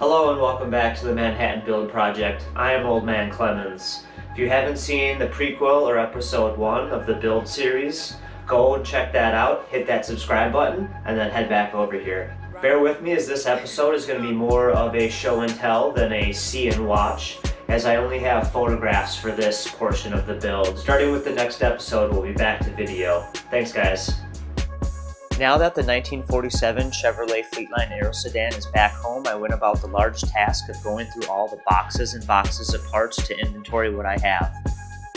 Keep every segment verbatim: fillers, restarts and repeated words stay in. Hello and welcome back to the Manhattan Build Project. I am Old Man Clemens. If you haven't seen the prequel or episode one of the Build series, go and check that out, hit that subscribe button, and then head back over here. Bear with me as this episode is going to be more of a show and tell than a see and watch, as I only have photographs for this portion of the build. Starting with the next episode, we'll be back to video. Thanks, guys. Now that the nineteen forty-seven Chevrolet Fleetline Aero Sedan is back home, I went about the large task of going through all the boxes and boxes of parts to inventory what I have.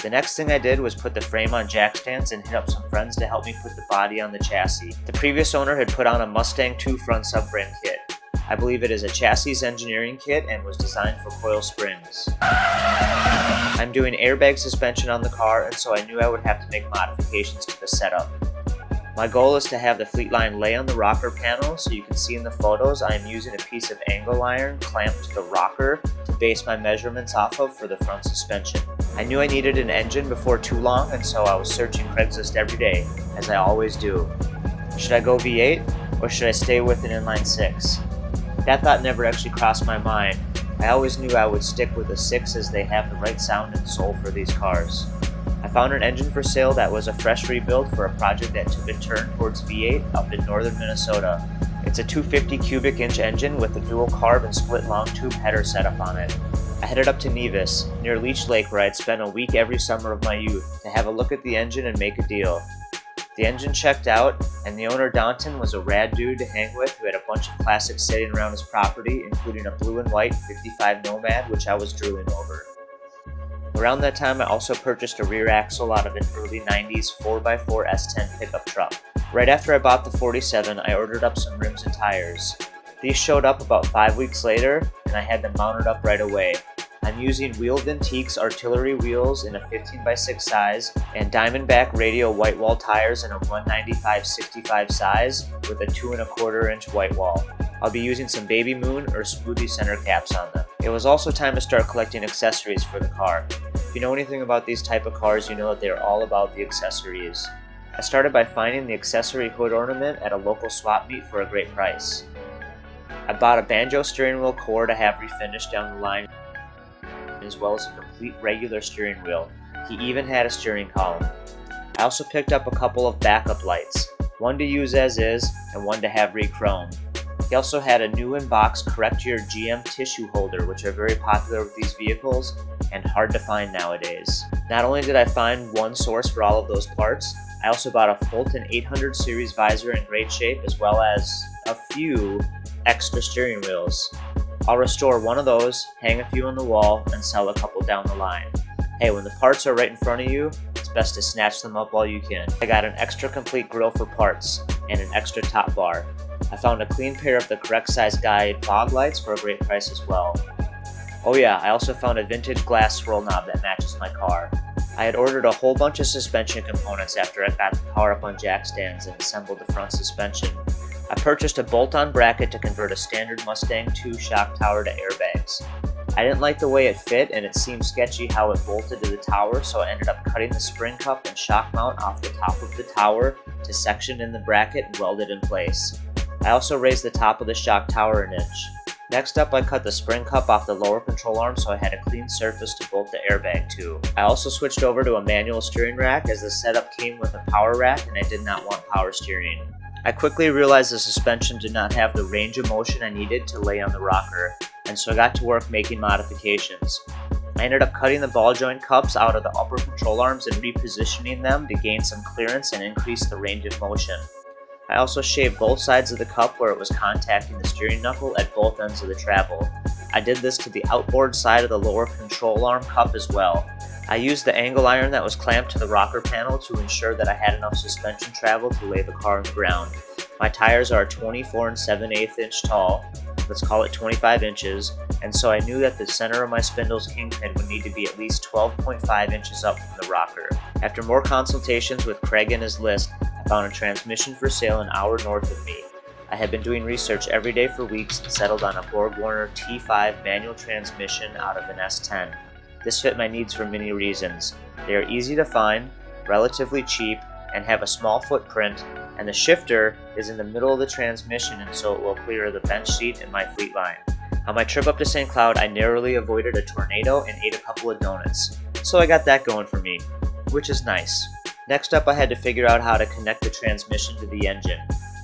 The next thing I did was put the frame on jack stands and hit up some friends to help me put the body on the chassis. The previous owner had put on a Mustang two front subframe kit. I believe it is a Chassis Engineering kit and was designed for coil springs. I'm doing airbag suspension on the car, and so I knew I would have to make modifications to the setup. My goal is to have the Fleetline lay on the rocker panel, so you can see in the photos I am using a piece of angle iron clamped to the rocker to base my measurements off of for the front suspension. I knew I needed an engine before too long, and so I was searching Craigslist every day, as I always do. Should I go V eight, or should I stay with an inline six? That thought never actually crossed my mind. I always knew I would stick with a six, as they have the right sound and soul for these cars. I found an engine for sale that was a fresh rebuild for a project that took a turn towards V eight up in northern Minnesota. It's a two hundred fifty cubic inch engine with a dual carb and split long tube header setup on it. I headed up to Nevis, near Leech Lake, where I'd spent a week every summer of my youth, to have a look at the engine and make a deal. The engine checked out, and the owner Daunton was a rad dude to hang with who had a bunch of classics sitting around his property, including a blue and white fifty-five Nomad, which I was drooling over. Around that time, I also purchased a rear axle out of an early nineties four by four S ten pickup truck. Right after I bought the forty-seven, I ordered up some rims and tires. These showed up about five weeks later, and I had them mounted up right away. I'm using Wheel Vintiques artillery wheels in a fifteen by six size, and Diamondback Radio white wall tires in a one ninety-five sixty-five size with a two and a quarter inch white wall. I'll be using some Baby Moon or Smoothie center caps on them. It was also time to start collecting accessories for the car. If you know anything about these type of cars, you know that they are all about the accessories. I started by finding the accessory hood ornament at a local swap meet for a great price. I bought a banjo steering wheel core to have refinished down the line, as well as a complete regular steering wheel. He even had a steering column. I also picked up a couple of backup lights, one to use as is and one to have re-chromed. He also had a new in-box Correct Your G M Tissue Holder, which are very popular with these vehicles and hard to find nowadays. Not only did I find one source for all of those parts, I also bought a Fulton eight hundred series visor in great shape, as well as a few extra steering wheels. I'll restore one of those, hang a few on the wall, and sell a couple down the line. Hey, when the parts are right in front of you, it's best to snatch them up while you can. I got an extra complete grill for parts and an extra top bar. I found a clean pair of the correct size guide fog lights for a great price as well. Oh yeah, I also found a vintage glass swirl knob that matches my car. I had ordered a whole bunch of suspension components after I got the car up on jack stands and assembled the front suspension. I purchased a bolt-on bracket to convert a standard Mustang two shock tower to airbags. I didn't like the way it fit, and it seemed sketchy how it bolted to the tower, so I ended up cutting the spring cup and shock mount off the top of the tower to section in the bracket and weld it in place. I also raised the top of the shock tower an inch. Next up, I cut the spring cup off the lower control arm so I had a clean surface to bolt the airbag to. I also switched over to a manual steering rack, as the setup came with a power rack and I did not want power steering. I quickly realized the suspension did not have the range of motion I needed to lay on the rocker, and so I got to work making modifications. I ended up cutting the ball joint cups out of the upper control arms and repositioning them to gain some clearance and increase the range of motion. I also shaved both sides of the cup where it was contacting the steering knuckle at both ends of the travel. I did this to the outboard side of the lower control arm cup as well. I used the angle iron that was clamped to the rocker panel to ensure that I had enough suspension travel to lay the car on the ground. My tires are twenty-four and seven eighths inch tall, let's call it twenty-five inches, and so I knew that the center of my spindle's kingpin would need to be at least twelve point five inches up from the rocker. After more consultations with Craig and his list, I found a transmission for sale an hour north of me. I had been doing research every day for weeks and settled on a BorgWarner T five manual transmission out of an S ten. This fit my needs for many reasons. They are easy to find, relatively cheap, and have a small footprint, and the shifter is in the middle of the transmission, and so it will clear the bench seat in my Fleetline. On my trip up to Saint Cloud, I narrowly avoided a tornado and ate a couple of donuts, so I got that going for me, which is nice. Next up, I had to figure out how to connect the transmission to the engine.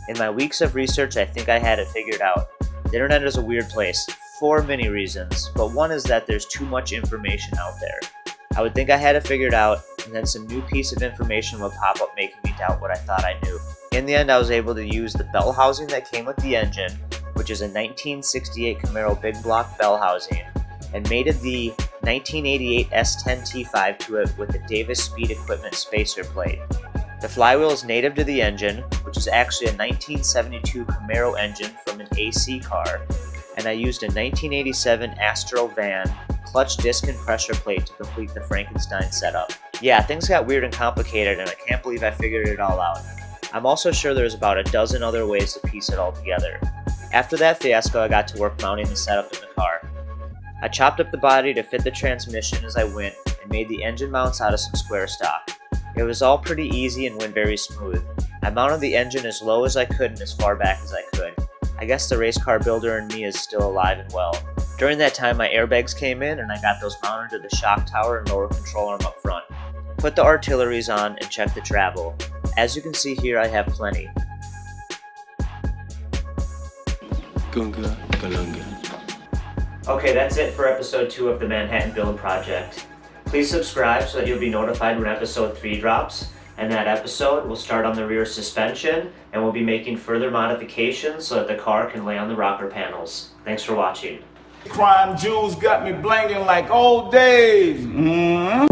In my weeks of research, I think I had it figured out. The internet is a weird place, for many reasons, but one is that there's too much information out there. I would think I had it figured out, and then some new piece of information would pop up making me doubt what I thought I knew. In the end, I was able to use the bell housing that came with the engine, which is a nineteen sixty-eight Camaro big block bell housing, and mated the nineteen eighty-eight S ten T five to it with a Davis Speed Equipment spacer plate. The flywheel is native to the engine, which is actually a nineteen seventy-two Camaro engine from an A C car, and I used a nineteen eighty-seven Astro Van clutch disc and pressure plate to complete the Frankenstein setup. Yeah, things got weird and complicated, and I can't believe I figured it all out. I'm also sure there's about a dozen other ways to piece it all together. After that fiasco, I got to work mounting the setup in the car. I chopped up the body to fit the transmission as I went and made the engine mounts out of some square stock. It was all pretty easy and went very smooth. I mounted the engine as low as I could and as far back as I could. I guess the race car builder in me is still alive and well. During that time, my airbags came in and I got those mounted to the shock tower and lower control arm up front. Put the artilleries on and check the travel. As you can see here, I have plenty. Gunga Galunga. Okay, that's it for episode two of the Manhattan Build Project. Please subscribe so that you'll be notified when episode three drops, and that episode will start on the rear suspension, and we'll be making further modifications so that the car can lay on the rocker panels. Thanks for watching. Crime Jews got me blanging like old days. Mm-hmm.